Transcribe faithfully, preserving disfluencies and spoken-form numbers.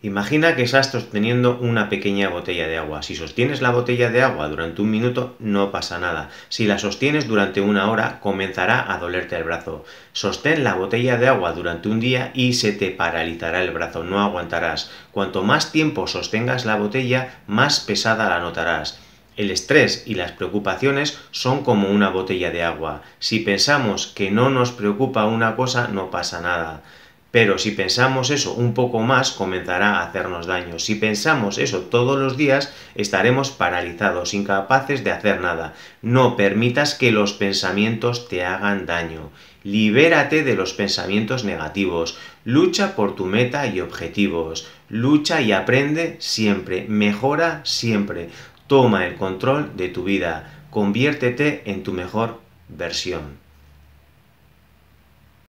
Imagina que estás sosteniendo una pequeña botella de agua. Si sostienes la botella de agua durante un minuto, no pasa nada. Si la sostienes durante una hora, comenzará a dolerte el brazo. Sostén la botella de agua durante un día y se te paralizará el brazo, no aguantarás. Cuanto más tiempo sostengas la botella, más pesada la notarás. El estrés y las preocupaciones son como una botella de agua. Si pensamos que no nos preocupa una cosa, no pasa nada. Pero si pensamos eso un poco más, comenzará a hacernos daño. Si pensamos eso todos los días, estaremos paralizados, incapaces de hacer nada. No permitas que los pensamientos te hagan daño. Libérate de los pensamientos negativos. Lucha por tu meta y objetivos. Lucha y aprende siempre. Mejora siempre. Toma el control de tu vida. Conviértete en tu mejor versión.